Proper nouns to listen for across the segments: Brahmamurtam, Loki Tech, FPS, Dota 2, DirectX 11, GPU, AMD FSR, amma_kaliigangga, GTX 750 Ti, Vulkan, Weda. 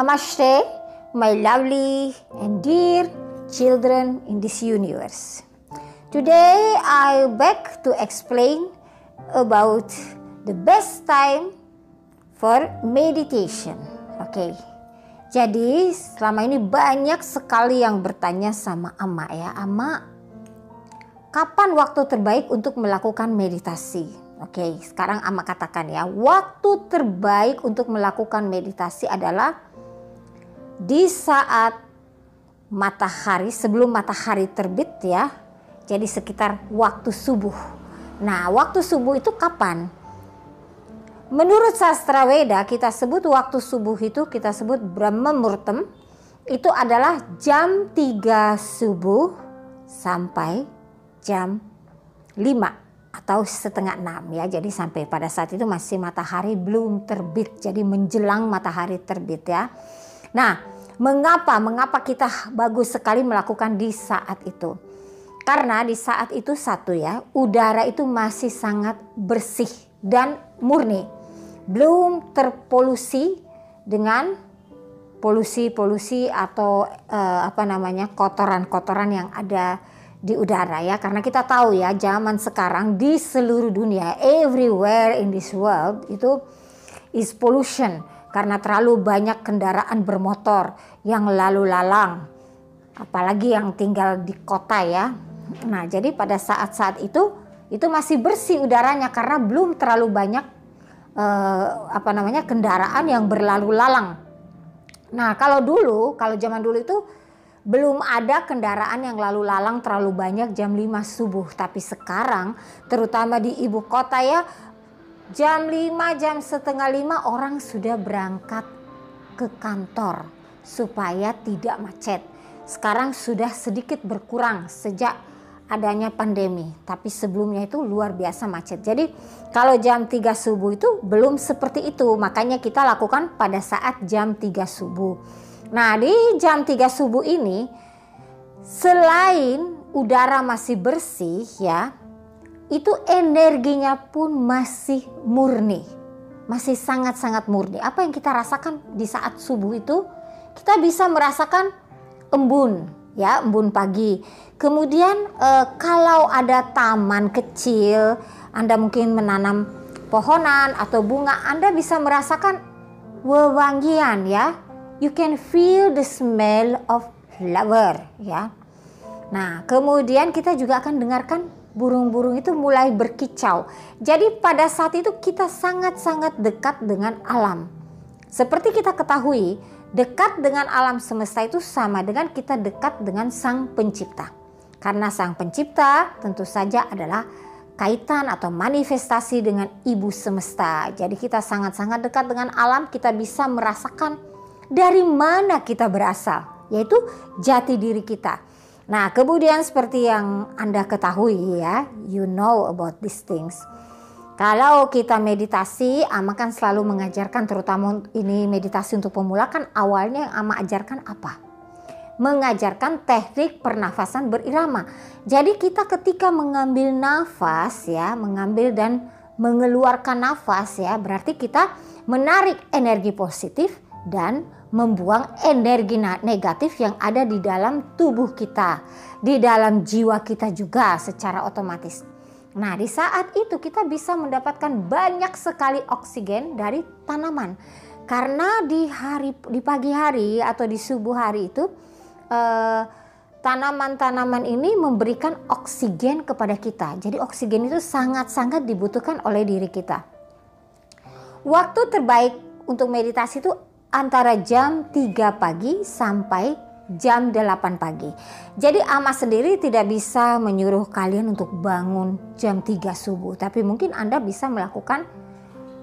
Namaste, my lovely and dear children in this universe. Today I back to explain about the best time for meditation. Oke. Jadi selama ini banyak sekali yang bertanya sama Ama ya. Ama, kapan waktu terbaik untuk melakukan meditasi? Oke, sekarang Ama katakan ya. Waktu terbaik untuk melakukan meditasi adalah di saat matahari, sebelum matahari terbit ya. Jadi sekitar waktu subuh. Nah, waktu subuh itu kapan? Menurut sastra Weda kita sebut waktu subuh itu kita sebut Brahmamurtam. Itu adalah jam 3 subuh sampai jam 5 atau setengah 6 ya. Jadi sampai pada saat itu masih matahari belum terbit. Jadi menjelang matahari terbit ya. Nah, mengapa kita bagus sekali melakukan di saat itu? Karena di saat itu satu ya, udara itu masih sangat bersih dan murni. Belum terpolusi dengan polusi atau kotoran-kotoran yang ada di udara ya. Karena kita tahu ya, zaman sekarang di seluruh dunia, everywhere in this world itu is pollution karena terlalu banyak kendaraan bermotor yang lalu lalang, apalagi yang tinggal di kota ya. Nah, jadi pada saat-saat itu masih bersih udaranya karena belum terlalu banyak kendaraan yang berlalu lalang. Nah, kalau zaman dulu itu belum ada kendaraan yang lalu lalang terlalu banyak jam 5 subuh, tapi sekarang terutama di ibu kota ya, jam 5, jam setengah 5 orang sudah berangkat ke kantor supaya tidak macet. Sekarang sudah sedikit berkurang sejak adanya pandemi, tapi sebelumnya itu luar biasa macet. Jadi kalau jam 3 subuh itu belum seperti itu, makanya kita lakukan pada saat jam 3 subuh. Nah, di jam 3 subuh ini selain udara masih bersih ya, itu energinya pun masih murni, masih sangat-sangat murni. Apa yang kita rasakan di saat subuh itu, kita bisa merasakan embun ya, embun pagi. Kemudian kalau ada taman kecil, Anda mungkin menanam pohonan atau bunga, Anda bisa merasakan wewangian ya. You can feel the smell of flower ya. Nah, kemudian kita juga akan dengarkan burung-burung itu mulai berkicau. Jadi pada saat itu kita sangat-sangat dekat dengan alam. Seperti kita ketahui, dekat dengan alam semesta itu sama dengan kita dekat dengan Sang Pencipta. Karena Sang Pencipta tentu saja adalah kaitan atau manifestasi dengan Ibu Semesta. Jadi kita sangat-sangat dekat dengan alam, kita bisa merasakan dari mana kita berasal, yaitu jati diri kita. Nah, kemudian seperti yang Anda ketahui ya, you know about these things. Kalau kita meditasi, Ama kan selalu mengajarkan, terutama ini meditasi untuk pemula, kan awalnya yang Ama ajarkan apa? Mengajarkan teknik pernafasan berirama. Jadi kita ketika mengambil nafas ya, mengambil dan mengeluarkan nafas ya, berarti kita menarik energi positif dan membuang energi negatif yang ada di dalam tubuh kita, di dalam jiwa kita juga secara otomatis. Nah, di saat itu kita bisa mendapatkan banyak sekali oksigen dari tanaman. Karena di pagi hari atau di subuh hari itu tanaman-tanaman ini memberikan oksigen kepada kita. Jadi oksigen itu sangat-sangat dibutuhkan oleh diri kita. Waktu terbaik untuk meditasi itu antara jam 3 pagi sampai jam 8 pagi. Jadi Ama sendiri tidak bisa menyuruh kalian untuk bangun jam 3 subuh, tapi mungkin Anda bisa melakukan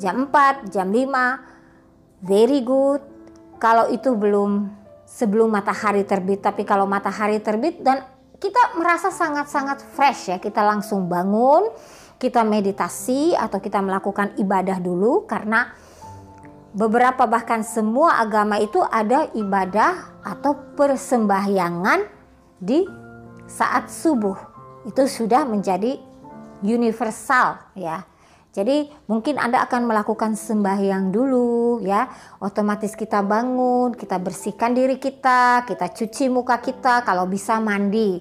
jam 4, jam 5. Very good. Kalau itu belum sebelum matahari terbit, tapi kalau matahari terbit dan kita merasa sangat-sangat fresh ya, kita langsung bangun, kita meditasi atau kita melakukan ibadah dulu, karena beberapa bahkan semua agama itu ada ibadah atau persembahyangan di saat subuh. Itu sudah menjadi universal ya. Jadi mungkin Anda akan melakukan sembahyang dulu ya. Otomatis kita bangun, kita bersihkan diri kita cuci muka kita, kalau bisa mandi.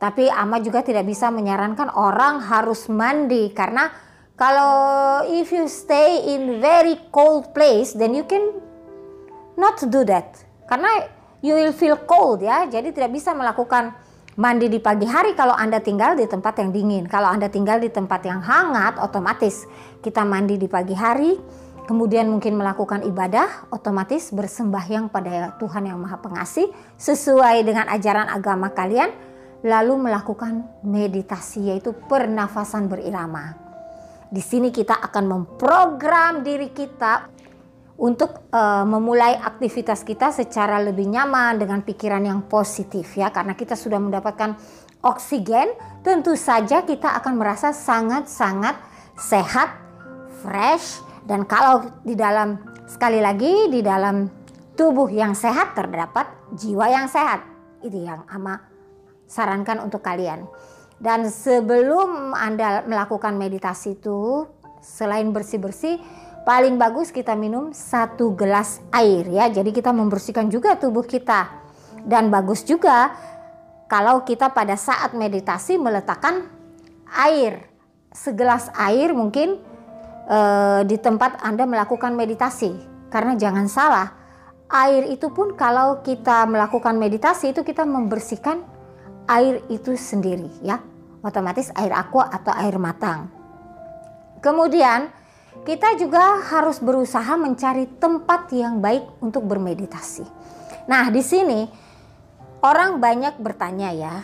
Tapi Ama juga tidak bisa menyarankan orang harus mandi, karena kalau if you stay in very cold place then you can not do that. Karena you will feel cold ya. Jadi tidak bisa melakukan mandi di pagi hari kalau Anda tinggal di tempat yang dingin. Kalau Anda tinggal di tempat yang hangat, otomatis kita mandi di pagi hari, kemudian mungkin melakukan ibadah, otomatis bersembahyang pada Tuhan yang Maha Pengasih sesuai dengan ajaran agama kalian, lalu melakukan meditasi yaitu pernafasan berirama. Di sini kita akan memprogram diri kita untuk memulai aktivitas kita secara lebih nyaman dengan pikiran yang positif ya. Karena kita sudah mendapatkan oksigen, tentu saja kita akan merasa sangat-sangat sehat, fresh. Dan kalau di dalam, sekali lagi, di dalam tubuh yang sehat terdapat jiwa yang sehat. Itu yang Ama sarankan untuk kalian. Dan sebelum Anda melakukan meditasi itu, selain bersih-bersih, paling bagus kita minum 1 gelas air ya. Jadi kita membersihkan juga tubuh kita. Dan bagus juga kalau kita pada saat meditasi meletakkan air, 1 gelas air mungkin di tempat Anda melakukan meditasi. Karena jangan salah, air itu pun kalau kita melakukan meditasi itu kita membersihkan air itu sendiri ya. Otomatis air aqua atau air matang. Kemudian kita juga harus berusaha mencari tempat yang baik untuk bermeditasi. Nah, di sini orang banyak bertanya ya,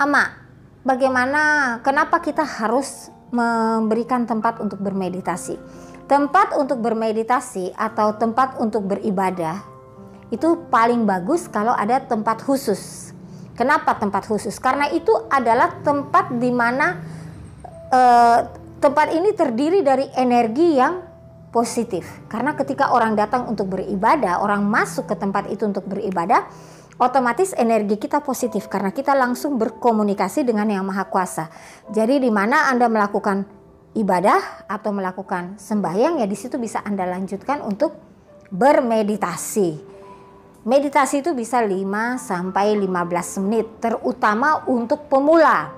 Ama, bagaimana, kenapa kita harus memberikan tempat untuk bermeditasi? Tempat untuk bermeditasi atau tempat untuk beribadah itu paling bagus kalau ada tempat khusus. Kenapa tempat khusus? Karena itu adalah tempat di mana tempat ini terdiri dari energi yang positif. Karena ketika orang datang untuk beribadah, orang masuk ke tempat itu untuk beribadah, otomatis energi kita positif karena kita langsung berkomunikasi dengan Yang Maha Kuasa. Jadi di mana Anda melakukan ibadah atau melakukan sembahyang ya, di situ bisa Anda lanjutkan untuk bermeditasi. Meditasi itu bisa 5 sampai 15 menit, terutama untuk pemula.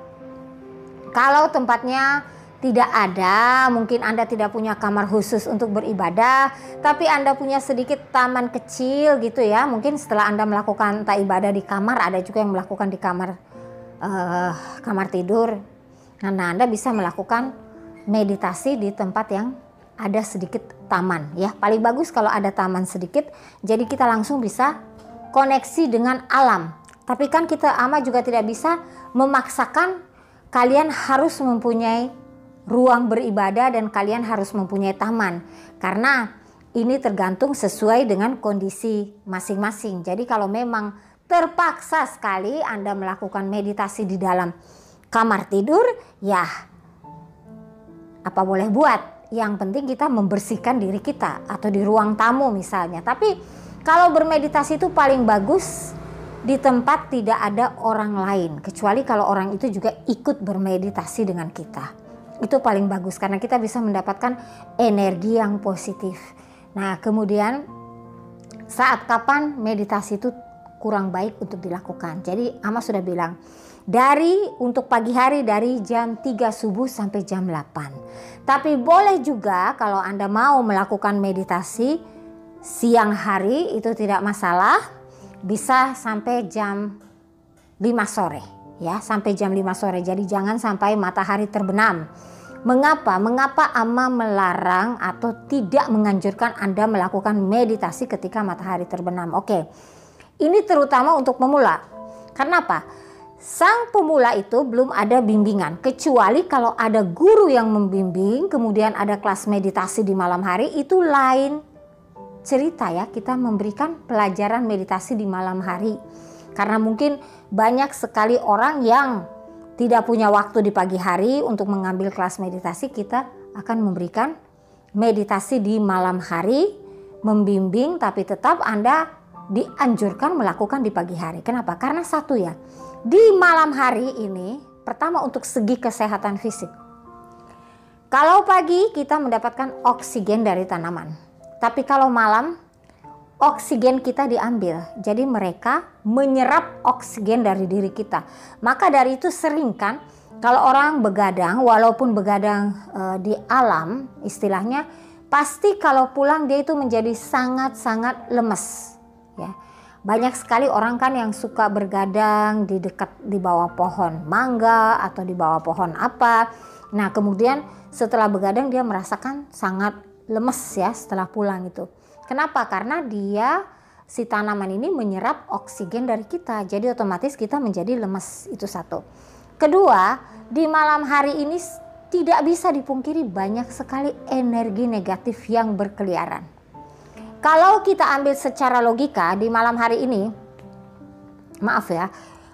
Kalau tempatnya tidak ada, mungkin Anda tidak punya kamar khusus untuk beribadah, tapi Anda punya sedikit taman kecil gitu ya. Mungkin setelah Anda melakukan ibadah di kamar, ada juga yang melakukan di kamar kamar tidur. Nah, Anda bisa melakukan meditasi di tempat yang ada sedikit taman ya. Paling bagus kalau ada taman sedikit, jadi kita langsung bisa koneksi dengan alam. Tapi kan kita Ama juga tidak bisa memaksakan kalian harus mempunyai ruang beribadah dan kalian harus mempunyai taman, karena ini tergantung sesuai dengan kondisi masing-masing. Jadi kalau memang terpaksa sekali Anda melakukan meditasi di dalam kamar tidur ya, apa boleh buat, yang penting kita membersihkan diri kita, atau di ruang tamu misalnya. Tapi kalau bermeditasi itu paling bagus di tempat tidak ada orang lain, kecuali kalau orang itu juga ikut bermeditasi dengan kita. Itu paling bagus karena kita bisa mendapatkan energi yang positif. Nah, kemudian saat kapan meditasi itu kurang baik untuk dilakukan? Jadi Ama sudah bilang, untuk pagi hari dari jam 3 subuh sampai jam 8. Tapi boleh juga kalau Anda mau melakukan meditasi siang hari, itu tidak masalah. Bisa sampai jam 5 sore ya, sampai jam 5 sore. Jadi jangan sampai matahari terbenam. Mengapa Ama melarang atau tidak menganjurkan Anda melakukan meditasi ketika matahari terbenam? Oke, ini terutama untuk pemula. Karena apa? Sang pemula itu belum ada bimbingan, kecuali kalau ada guru yang membimbing, kemudian ada kelas meditasi di malam hari, itu lain cerita ya. Kita memberikan pelajaran meditasi di malam hari. Karena mungkin banyak sekali orang yang tidak punya waktu di pagi hari untuk mengambil kelas meditasi, kita akan memberikan meditasi di malam hari, membimbing, tapi tetap Anda dianjurkan melakukan di pagi hari. Kenapa? Karena satu ya, di malam hari ini, pertama untuk segi kesehatan fisik. Kalau pagi kita mendapatkan oksigen dari tanaman, tapi kalau malam oksigen kita diambil. Jadi mereka menyerap oksigen dari diri kita. Maka dari itu sering kan kalau orang begadang, walaupun begadang di alam istilahnya, pasti kalau pulang dia itu menjadi sangat-sangat lemes, ya. Banyak sekali orang kan yang suka bergadang di bawah pohon mangga atau di bawah pohon apa. Nah, kemudian setelah begadang dia merasakan sangat lemes ya setelah pulang itu. Kenapa? Karena dia si tanaman ini menyerap oksigen dari kita. Jadi otomatis kita menjadi lemes, itu satu. Kedua, di malam hari ini tidak bisa dipungkiri banyak sekali energi negatif yang berkeliaran. Kalau kita ambil secara logika di malam hari ini, maaf ya,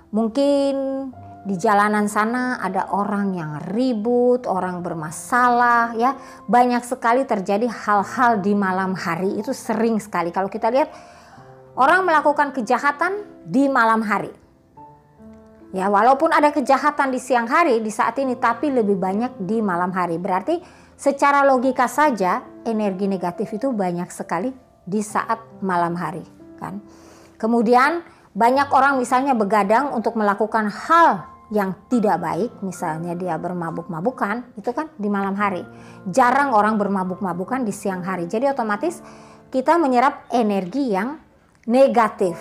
mungkin di jalanan sana ada orang yang ribut, orang bermasalah ya. Banyak sekali terjadi hal-hal di malam hari, itu sering sekali. Kalau kita lihat orang melakukan kejahatan di malam hari. Ya, walaupun ada kejahatan di siang hari di saat ini, tapi lebih banyak di malam hari. Berarti secara logika saja energi negatif itu banyak sekali di saat malam hari, kan? Kemudian banyak orang misalnya begadang untuk melakukan hal yang tidak baik, misalnya dia bermabuk-mabukan, itu kan di malam hari. Jarang orang bermabuk-mabukan di siang hari. Jadi otomatis kita menyerap energi yang negatif.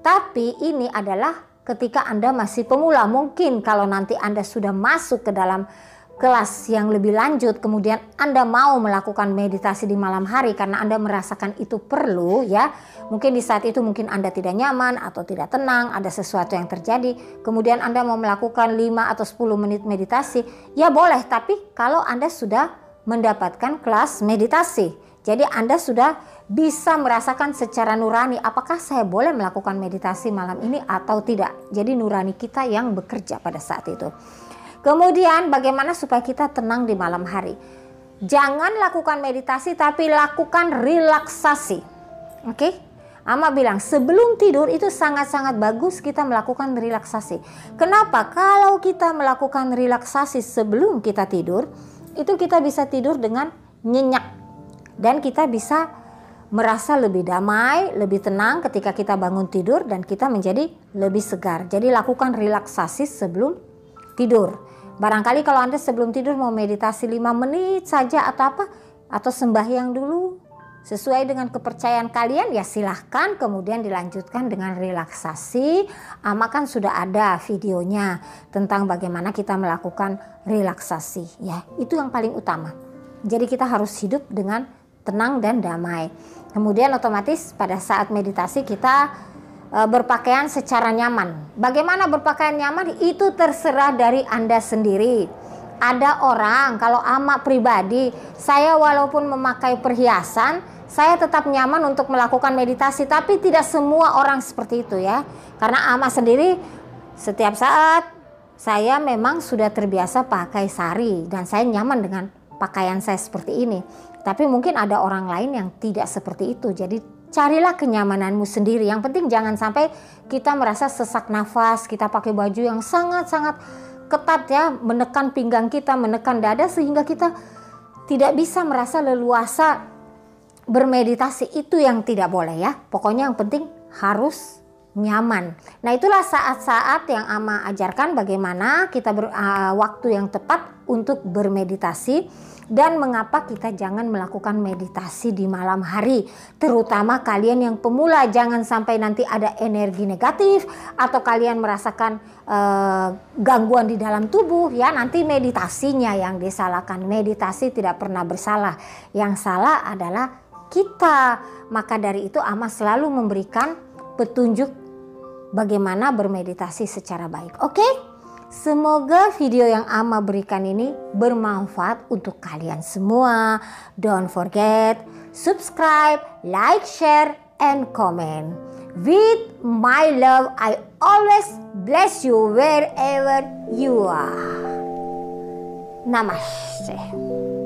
Tapi ini adalah ketika Anda masih pemula. Mungkin kalau nanti Anda sudah masuk ke dalam kelas yang lebih lanjut, kemudian Anda mau melakukan meditasi di malam hari karena Anda merasakan itu perlu ya. Mungkin di saat itu mungkin Anda tidak nyaman atau tidak tenang, ada sesuatu yang terjadi, kemudian Anda mau melakukan 5 atau 10 menit meditasi, ya boleh, tapi kalau Anda sudah mendapatkan kelas meditasi. Jadi Anda sudah bisa merasakan secara nurani apakah saya boleh melakukan meditasi malam ini atau tidak. Jadi nurani kita yang bekerja pada saat itu. Kemudian bagaimana supaya kita tenang di malam hari? Jangan lakukan meditasi tapi lakukan relaksasi. Oke? Ama bilang sebelum tidur itu sangat-sangat bagus kita melakukan relaksasi. Kenapa? Kalau kita melakukan relaksasi sebelum kita tidur, itu kita bisa tidur dengan nyenyak. Dan kita bisa merasa lebih damai, lebih tenang ketika kita bangun tidur dan kita menjadi lebih segar. Jadi lakukan relaksasi sebelum tidur. Barangkali kalau Anda sebelum tidur mau meditasi 5 menit saja atau apa, atau sembahyang dulu sesuai dengan kepercayaan kalian, ya silahkan, kemudian dilanjutkan dengan relaksasi. Ama kan sudah ada videonya tentang bagaimana kita melakukan relaksasi ya. Itu yang paling utama. Jadi kita harus hidup dengan tenang dan damai. Kemudian otomatis pada saat meditasi kita berpakaian secara nyaman. Bagaimana berpakaian nyaman itu terserah dari Anda sendiri. Ada orang, kalau ama pribadi, saya walaupun memakai perhiasan, saya tetap nyaman untuk melakukan meditasi. Tapi tidak semua orang seperti itu ya. Karena ama sendiri setiap saat saya memang sudah terbiasa pakai sari dan saya nyaman dengan pakaian saya seperti ini. Tapi mungkin ada orang lain yang tidak seperti itu. Jadi carilah kenyamananmu sendiri. Yang penting jangan sampai kita merasa sesak nafas, kita pakai baju yang sangat-sangat ketat ya, menekan pinggang kita, menekan dada, sehingga kita tidak bisa merasa leluasa bermeditasi. Itu yang tidak boleh ya. Pokoknya yang penting harus nyaman. Nah, itulah saat-saat yang ama ajarkan bagaimana kita waktu yang tepat untuk bermeditasi dan mengapa kita jangan melakukan meditasi di malam hari. Terutama kalian yang pemula, jangan sampai nanti ada energi negatif atau kalian merasakan gangguan di dalam tubuh ya, nanti meditasinya yang disalahkan. Meditasi tidak pernah bersalah. Yang salah adalah kita. Maka dari itu ama selalu memberikan petunjuk bagaimana bermeditasi secara baik. Oke, semoga video yang ama berikan ini bermanfaat untuk kalian semua. Don't forget, subscribe, like, share, and comment. With my love, I always bless you wherever you are. Namaste.